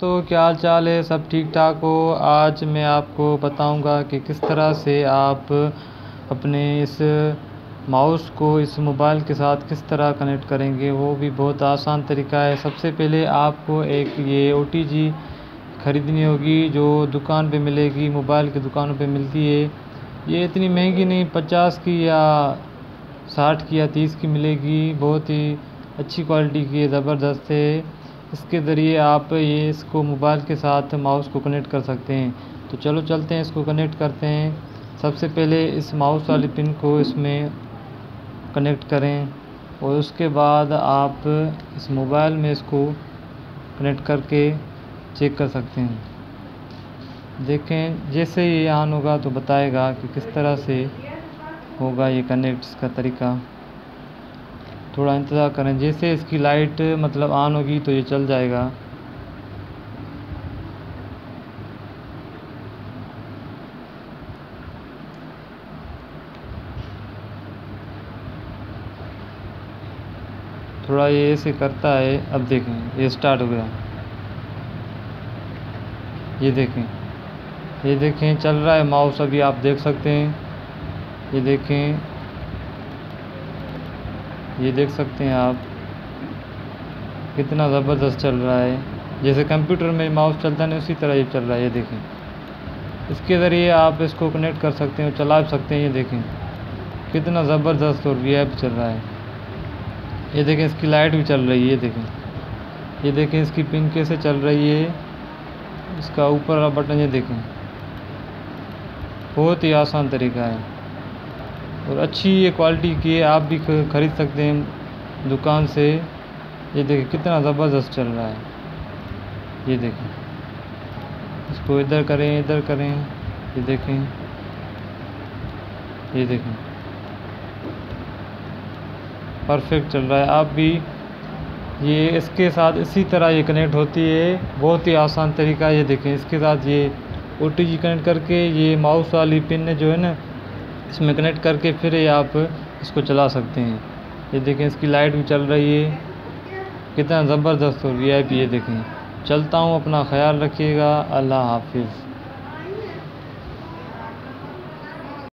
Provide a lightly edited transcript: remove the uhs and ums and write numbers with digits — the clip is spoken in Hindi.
दोस्तों क्या हाल चाल है, सब ठीक ठाक हो। आज मैं आपको बताऊंगा कि किस तरह से आप अपने इस माउस को इस मोबाइल के साथ किस तरह कनेक्ट करेंगे, वो भी बहुत आसान तरीका है। सबसे पहले आपको एक ये OTG ख़रीदनी होगी जो दुकान पे मिलेगी, मोबाइल की दुकानों पे मिलती है। ये इतनी महंगी नहीं, 50 की या 60 की या 30 की मिलेगी। बहुत ही अच्छी क्वालिटी की, ज़बरदस्त है। इसके ज़रिए आप ये इसको मोबाइल के साथ माउस को कनेक्ट कर सकते हैं। तो चलो चलते हैं, इसको कनेक्ट करते हैं। सबसे पहले इस माउस वाली पिन को इसमें कनेक्ट करें और उसके बाद आप इस मोबाइल में इसको कनेक्ट करके चेक कर सकते हैं। देखें जैसे ये ऑन होगा तो बताएगा कि किस तरह से होगा ये कनेक्ट, इसका तरीका। थोड़ा इंतज़ार करें, जैसे इसकी लाइट मतलब ऑन होगी तो ये चल जाएगा। थोड़ा ये ऐसे करता है। अब देखें ये स्टार्ट हो गया, ये देखें चल रहा है माउस। अभी आप देख सकते हैं, ये देख सकते हैं आप कितना ज़बरदस्त चल रहा है। जैसे कंप्यूटर में माउस चलता नहीं, उसी तरह ये चल रहा है। ये देखें, इसके ज़रिए आप इसको कनेक्ट कर सकते हैं और चला सकते हैं। ये देखें कितना ज़बरदस्त और रिएप चल रहा है। ये देखें इसकी लाइट भी चल रही है। ये देखें इसकी पिन कैसे चल रही है, इसका ऊपर वाला बटन। ये देखें बहुत ही आसान तरीका है और अच्छी ये क्वालिटी की, आप भी ख़रीद सकते हैं दुकान से। ये देखें कितना ज़बरदस्त चल रहा है। ये देखें इसको इधर करें। ये देखें परफेक्ट चल रहा है। आप भी ये इसके साथ इसी तरह ये कनेक्ट होती है, बहुत ही आसान तरीका। ये देखें इसके साथ ये OTG कनेक्ट करके ये माउस वाली पिन जो है ना, इसमें कनेक्ट करके फिर ये आप इसको चला सकते हैं। ये देखें इसकी लाइट भी चल रही है, कितना ज़बरदस्त हो गया है। ये देखें चलता हूँ, अपना ख्याल रखिएगा, अल्लाह हाफिज़।